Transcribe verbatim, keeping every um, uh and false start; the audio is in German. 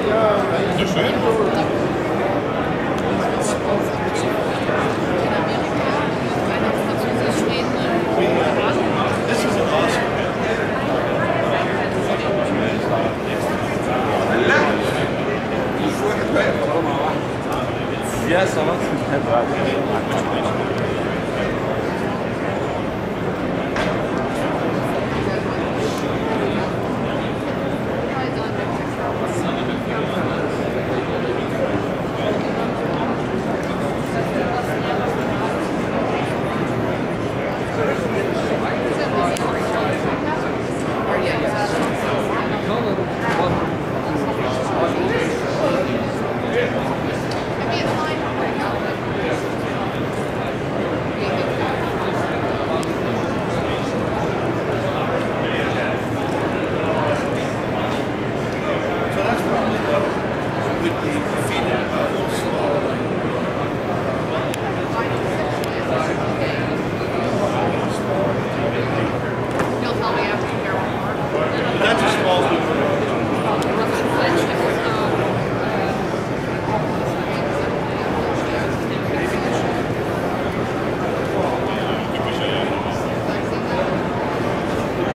So schön. Yes, I want some pepper.